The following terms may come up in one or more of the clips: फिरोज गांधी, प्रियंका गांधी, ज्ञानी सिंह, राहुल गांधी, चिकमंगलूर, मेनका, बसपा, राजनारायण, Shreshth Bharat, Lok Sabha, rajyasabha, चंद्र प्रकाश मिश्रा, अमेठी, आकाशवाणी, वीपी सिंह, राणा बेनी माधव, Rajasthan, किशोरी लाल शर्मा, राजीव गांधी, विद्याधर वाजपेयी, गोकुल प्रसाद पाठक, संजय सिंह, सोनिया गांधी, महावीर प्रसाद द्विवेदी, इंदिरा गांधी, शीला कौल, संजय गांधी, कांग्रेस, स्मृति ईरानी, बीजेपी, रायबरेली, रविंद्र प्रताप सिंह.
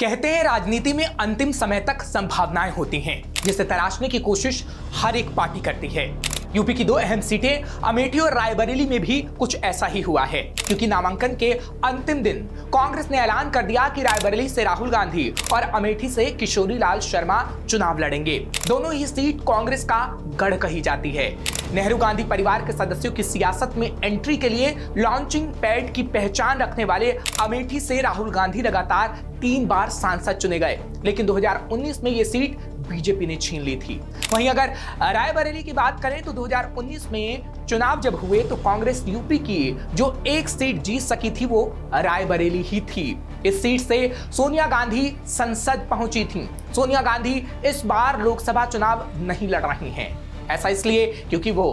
कहते हैं राजनीति में अंतिम समय तक संभावनाएं होती हैं, जिसे तराशने की कोशिश हर एक पार्टी करती है। यूपी की दो अहम सीटें अमेठी और रायबरेली में भी कुछ ऐसा ही हुआ है, क्योंकि नामांकन के अंतिम दिन कांग्रेस ने ऐलान कर दिया कि रायबरेली से राहुल गांधी और अमेठी से किशोरी लाल शर्मा चुनाव लड़ेंगे। दोनों ही सीट कांग्रेस का गढ़ कही जाती है। नेहरू गांधी परिवार के सदस्यों की सियासत में एंट्री के लिए लॉन्चिंग पैड की पहचान रखने वाले अमेठी से राहुल गांधी लगातार 3 बार सांसद चुने गए, लेकिन 2019 में ये सीट बीजेपी ने छीन ली थी। वहीं अगर रायबरेली की बात करें तो 2019 में चुनाव जब हुए तो कांग्रेस यूपी की जो एक सीट जीत सकी थी वो रायबरेली ही थी। इस सीट से सोनिया गांधी संसद पहुंची थी। सोनिया गांधी इस बार लोकसभा चुनाव नहीं लड़ रही हैं, ऐसा इसलिए क्योंकि वो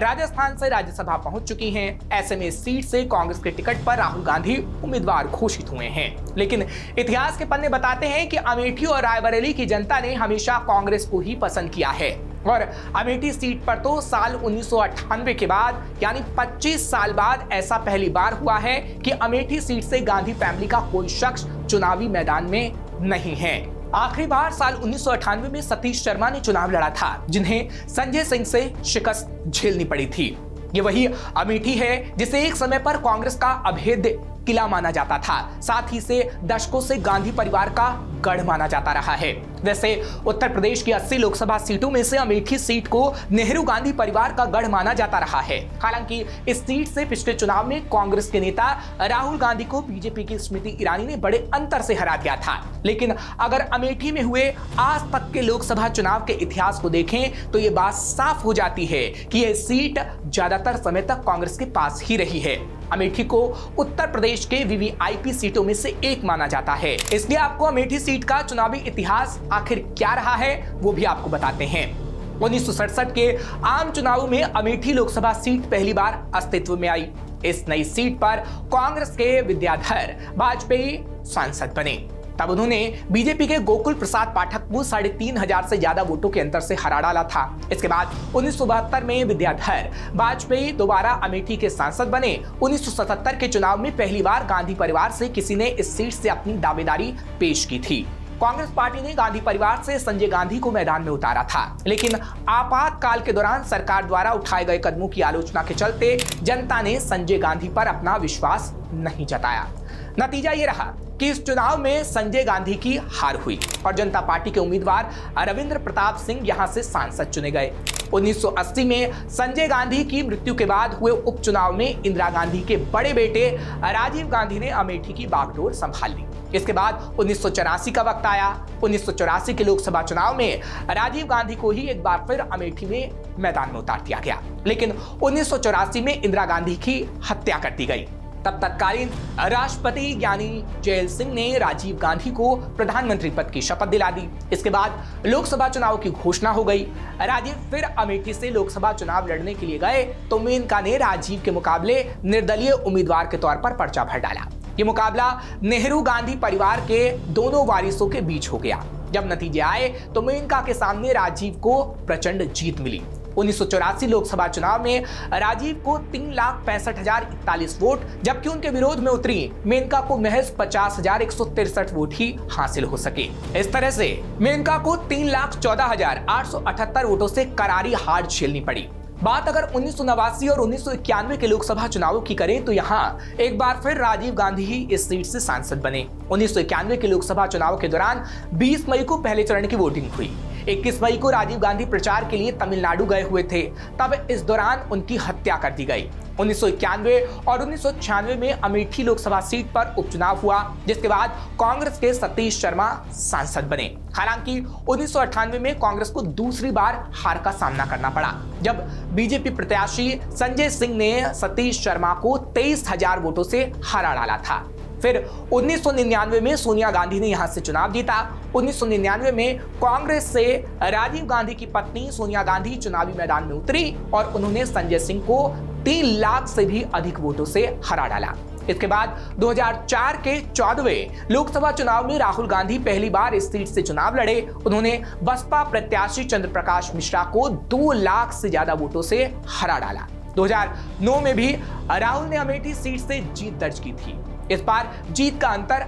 राजस्थान से राज्यसभा पहुंच चुकी हैं। ऐसे में सीट से कांग्रेस के टिकट पर राहुल गांधी उम्मीदवार घोषित हुए हैं, लेकिन इतिहास के पन्ने बताते हैं कि अमेठी और रायबरेली की जनता ने हमेशा कांग्रेस को ही पसंद किया है। और अमेठी सीट पर तो साल 1998 के बाद यानी 25 साल बाद ऐसा पहली बार हुआ है कि अमेठी सीट से गांधी फैमिली का कोई शख्स चुनावी मैदान में नहीं है। आखिरी बार साल 1998 में सतीश शर्मा ने चुनाव लड़ा था, जिन्हें संजय सिंह से शिकस्त झेलनी पड़ी थी। ये वही अमेठी है जिसे एक समय पर कांग्रेस का अभेद्य किला माना जाता था, साथ ही से दशकों से गांधी परिवार का गढ़ माना जाता रहा है। वैसे उत्तर प्रदेश की 80 लोकसभा सीटों में से अमेठी सीट को नेहरू गांधी परिवार का गढ़ माना जाता रहा है। हालांकि इस सीट से पिछले चुनाव में कांग्रेस के नेता राहुल गांधी को बीजेपी की स्मृति ईरानी ने बड़े अंतर से हरा दिया था, लेकिन अगर अमेठी में हुए आज तक के लोकसभा चुनाव के इतिहास को देखें तो ये बात साफ हो जाती है कि यह सीट ज्यादातर समय तक कांग्रेस के पास ही रही है। अमेठी को उत्तर प्रदेश के वीवीआईपी सीटों में से एक माना जाता है, इसलिए आपको अमेठी सीट का चुनावी इतिहास आखिर क्या रहा है वो भी आपको बताते हैं। 1967 के आम चुनाव में अमेठी लोकसभा सीट पहली बार अस्तित्व में आई। इस नई सीट पर कांग्रेस के विद्याधर वाजपेयी सांसद बने, तब उन्होंने बीजेपी के गोकुल प्रसाद पाठक को 3500 से ज्यादा वोटों के अंतर से हरा डाला था। इसके बाद 1972 में विद्याधर वाजपेयी दोबारा अमेठी के सांसद बने। 1977 के चुनाव में पहली बार गांधी परिवार से किसी ने इस सीट से अपनी दावेदारी पेश की थी। कांग्रेस पार्टी ने गांधी परिवार से संजय गांधी को मैदान में उतारा था, लेकिन आपातकाल के दौरान सरकार द्वारा उठाए गए कदमों की आलोचना के चलते जनता ने संजय गांधी पर अपना विश्वास नहीं जताया। नतीजा ये रहा कि इस चुनाव में संजय गांधी की हार हुई और जनता पार्टी के उम्मीदवार रविंद्र प्रताप सिंह यहां से सांसद चुने गए। 1980 में संजय गांधी की मृत्यु के बाद हुए उपचुनाव में इंदिरा गांधी के बड़े बेटे राजीव गांधी ने अमेठी की बागडोर संभाल ली। इसके बाद 1984 का वक्त आया। 1984 के लोकसभा चुनाव में राजीव गांधी को ही एक बार फिर अमेठी में मैदान में उतार दिया गया, लेकिन 1984 में इंदिरा गांधी की हत्या कर दी गई। तब तत्कालीन राष्ट्रपति ज्ञानी सिंह ने राजीव गांधी को प्रधानमंत्री पद की शपथ दिला दी। इसके बाद लोकसभा चुनाव की घोषणा हो गई। राजीव फिर अमेठी से लोकसभा चुनाव लड़ने के लिए गए तो मेनका ने राजीव के मुकाबले निर्दलीय उम्मीदवार के तौर पर पर्चा भर डाला। ये मुकाबला नेहरू गांधी परिवार के दोनों वारिसों के बीच हो गया। जब नतीजे आए तो मेनका के सामने राजीव को प्रचंड जीत मिली। 1984 लोकसभा चुनाव में राजीव को 3,65,041 वोट, जबकि उनके विरोध में उतरी मेनका को महज 50,163 वोट ही हासिल हो सके। इस तरह से मेनका को 3,14,878 वोटों से करारी हार झेलनी पड़ी। बात अगर 1989 और 1991 के लोकसभा चुनावों की करें तो यहाँ एक बार फिर राजीव गांधी ही इस सीट से सांसद बने। 1991 के लोकसभा चुनाव के दौरान 20 मई को पहले चरण की वोटिंग हुई। 21 मई को राजीव गांधी प्रचार के लिए तमिलनाडु गए हुए थे, तब इस दौरान उनकी हत्या कर दी गई। 1991 और 1996 में अमेठी लोकसभा सीट पर उपचुनाव हुआ, जिसके बाद कांग्रेस के सतीश शर्मा सांसद बने। हालांकि 1998 में कांग्रेस को दूसरी बार हार का सामना करना पड़ा, जब बीजेपी प्रत्याशी संजय सिंह ने सतीश शर्मा को 23,000 वोटों से हरा डाला था। फिर 1999 में सोनिया गांधी ने यहां से चुनाव जीता। 1999 में कांग्रेस से राजीव गांधी की पत्नी सोनिया गांधी चुनावी मैदान में उतरी और उन्होंने संजय सिंह को 3 लाख से भी अधिक वोटों से हरा डाला। इसके बाद 2004 के 14वें लोकसभा चुनाव में राहुल गांधी पहली बार इस सीट से चुनाव लड़े। उन्होंने बसपा प्रत्याशी चंद्र प्रकाश मिश्रा को 2 लाख से ज्यादा वोटों से हरा डाला। 2009 में भी राहुल ने अमेठी सीट से जीत दर्ज की थी। इस बार जीत का अंतर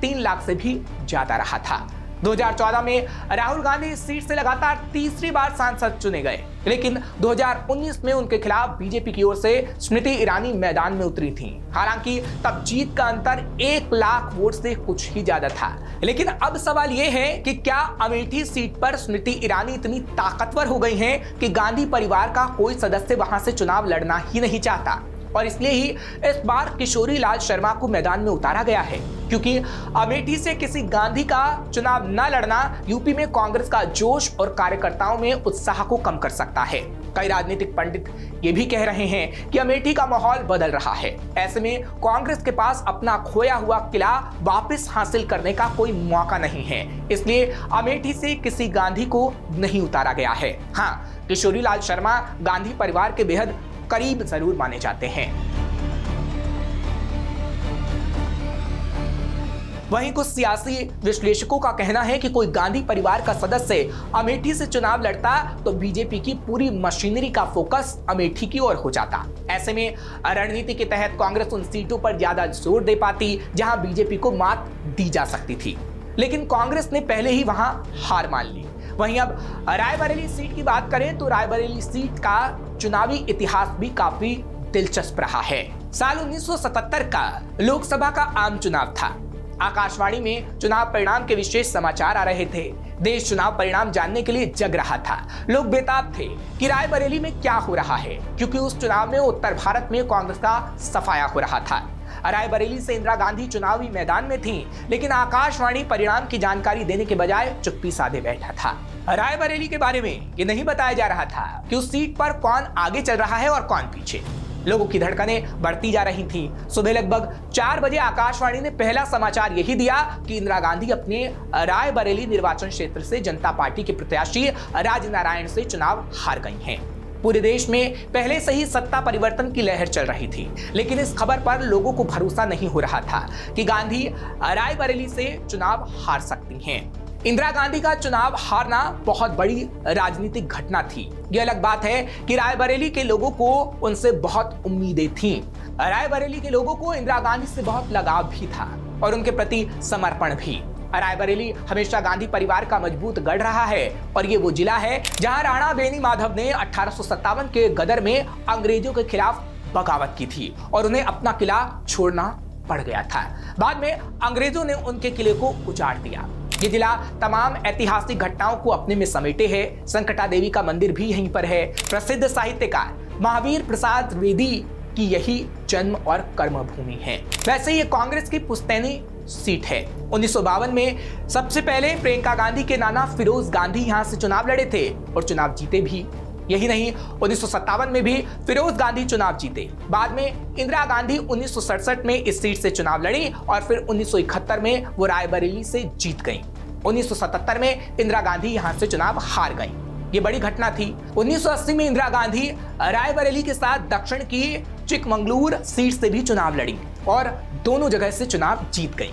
3.5 लाख से भी ज्यादा रहा था। 2014 में राहुल गांधी इस सीट से लगातार तीसरी बार सांसद चुने गए, लेकिन 2019 में उनके खिलाफ बीजेपी की ओर से स्मृति ईरानी मैदान में उतरी थीं। हालांकि तब जीत का अंतर 1 लाख वोट से कुछ ही ज्यादा था, लेकिन अब सवाल यह है कि क्या अमेठी सीट पर स्मृति ईरानी इतनी ताकतवर हो गई हैं कि गांधी परिवार का कोई सदस्य वहां से चुनाव लड़ना ही नहीं चाहता, और इसलिए ही इस बार किशोरी लाल शर्मा को मैदान में उतारा गया है, क्योंकि अमेठी से किसी गांधी का चुनाव न लड़ना यूपी में कांग्रेस का जोश और कार्यकर्ताओं में उत्साह को कम कर सकता है। कई राजनीतिक पंडित ये भी कह रहे हैं कि अमेठी का माहौल बदल रहा है, ऐसे में कांग्रेस के पास अपना खोया हुआ किला वापस हासिल करने का कोई मौका नहीं है, इसलिए अमेठी से किसी गांधी को नहीं उतारा गया है। हाँ, किशोरी लाल शर्मा गांधी परिवार के बेहद करीब जरूर माने जाते हैं। वहीं कुछ सियासी विश्लेषकों का कहना है कि कोई गांधी परिवार का सदस्य अमेठी से चुनाव लड़ता तो बीजेपी की पूरी मशीनरी का फोकस अमेठी की ओर हो जाता। ऐसे में रणनीति के तहत कांग्रेस उन सीटों पर ज्यादा जोर दे पाती जहां बीजेपी को मात दी जा सकती थी, लेकिन कांग्रेस ने पहले ही वहां हार मान ली। वहीं अब रायबरेली सीट की बात करें तो रायबरेली सीट का चुनावी इतिहास भी काफी दिलचस्प रहा है। साल 1977 का लोकसभा का आम चुनाव था। आकाशवाणी में चुनाव परिणाम के विशेष समाचार आ रहे थे। देश चुनाव परिणाम जानने के लिए जग रहा था। लोग बेताब थे कि रायबरेली में क्या हो रहा है, क्योंकि उस चुनाव में उत्तर भारत में कांग्रेस का सफाया हो रहा था। रायबरेली से इंदिरा गांधी चुनावी मैदान में थीं, लेकिन आकाशवाणी परिणाम की जानकारी देने के बजाय चुप्पी साधे बैठा था। रायबरेली के बारे में ये नहीं बताया जा रहा था कि उस सीट पर कौन आगे चल रहा है और कौन पीछे। लोगों की धड़कनें बढ़ती जा रही थीं। सुबह लगभग 4 बजे आकाशवाणी ने पहला समाचार यही दिया कि इंदिरा गांधी अपने रायबरेली निर्वाचन क्षेत्र से जनता पार्टी के प्रत्याशी राजनारायण से चुनाव हार गई हैं। पूरे देश में पहले से ही सत्ता परिवर्तन की लहर चल रही थी, लेकिन इस खबर पर लोगों को भरोसा नहीं हो रहा था कि गांधी रायबरेली से चुनाव हार सकती हैं। इंदिरा गांधी का चुनाव हारना बहुत बड़ी राजनीतिक घटना थी। यह अलग बात है कि रायबरेली के लोगों को उनसे बहुत उम्मीदें थीं। रायबरेली के लोगों को इंदिरा गांधी से बहुत लगाव भी था और उनके प्रति समर्पण भी। रायबरेली हमेशा गांधी परिवार का मजबूत गढ़ रहा है और ये वो जिला है जहां राणा बेनी माधव ने 1857 के गदर में अंग्रेजों के खिलाफ बगावत की थी और उन्हें अपना किला छोड़ना पड़ गया था। बाद में अंग्रेजों ने उनके किले को उजाड़ दिया। ये जिला तमाम ऐतिहासिक घटनाओं को अपने में समेटे है। संकटा देवी का मंदिर भी यहीं पर है। प्रसिद्ध साहित्यकार महावीर प्रसाद द्विवेदी की यही जन्म और कर्मभूमि है। वैसे ये कांग्रेस की पुश्तैनी सीट है। 1952 में सबसे पहले प्रियंका गांधी के नाना फिरोज गांधी यहां से चुनाव लड़े थे और चुनाव जीते भी। यही नहीं, 1957 में भी फिरोज गांधी चुनाव जीते। बाद में इंदिरा गांधी 1967 में इस सीट से चुनाव लड़ी और फिर 1971 में वो रायबरेली से जीत गई। 1977 में इंदिरा गांधी यहां से चुनाव हार गई। ये बड़ी घटना थी। 1980 में इंदिरा गांधी रायबरेली के साथ दक्षिण की चिकमंगलूर सीट से भी चुनाव लड़ी और दोनों जगह से चुनाव जीत गई।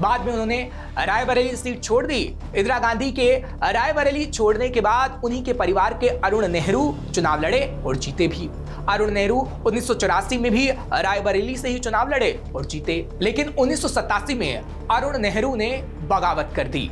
बाद में उन्होंने रायबरेली सीट छोड़ दी। इंदिरा गांधी के रायबरेली छोड़ने के बाद उन्हीं के परिवार के अरुण नेहरू चुनाव लड़े और जीते भी। अरुण नेहरू 1984 में भी रायबरेली से ही चुनाव लड़े और जीते, लेकिन 1987 में अरुण नेहरू ने बगावत कर दी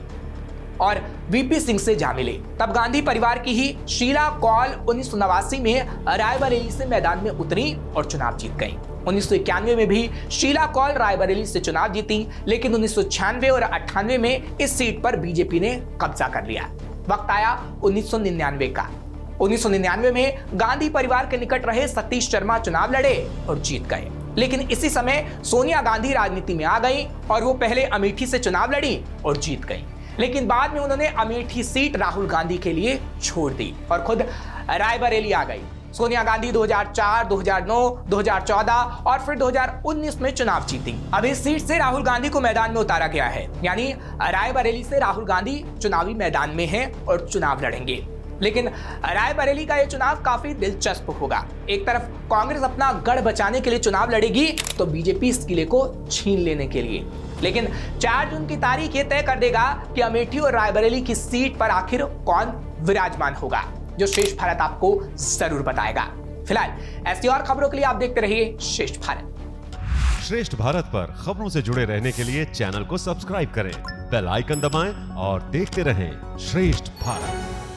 और वीपी सिंह से जा मिले। तब गांधी परिवार की ही शीला कौल 1989 में रायबरेली से मैदान में उतरी और चुनाव जीत गई। 1991 में भी शीला कौल रायबरेली से चुनाव जीती, लेकिन 1996 और 98 में इस सीट पर बीजेपी ने कब्जा कर लिया। वक्त आया 1999 का। 1999 में गांधी परिवार के निकट रहे सतीश शर्मा चुनाव लड़े और जीत गए, लेकिन इसी समय सोनिया गांधी राजनीति में आ गई और वो पहले अमेठी से चुनाव लड़ी और जीत गई, लेकिन बाद में उन्होंने अमेठी सीट राहुल गांधी के लिए छोड़ दी और खुद रायबरेली आ गई। सोनिया गांधी 2004, 2009, 2014 और फिर 2019 में चुनाव जीती। अब इस सीट से राहुल गांधी को मैदान में उतारा गया है, यानी रायबरेली से राहुल गांधी चुनावी मैदान में हैं और चुनाव लड़ेंगे। लेकिन रायबरेली का यह चुनाव काफी दिलचस्प होगा। एक तरफ कांग्रेस अपना गढ़ बचाने के लिए चुनाव लड़ेगी तो बीजेपी इस किले को छीन लेने के लिए, लेकिन 4 जून की तारीख यह तय कर देगा कि अमेठी और रायबरेली की सीट पर आखिर कौन विराजमान होगा, जो श्रेष्ठ भारत आपको जरूर बताएगा। फिलहाल ऐसी और खबरों के लिए आप देखते रहिए श्रेष्ठ भारत। श्रेष्ठ भारत पर खबरों से जुड़े रहने के लिए चैनल को सब्सक्राइब करें, बेल आइकन दबाएं और देखते रहें श्रेष्ठ भारत।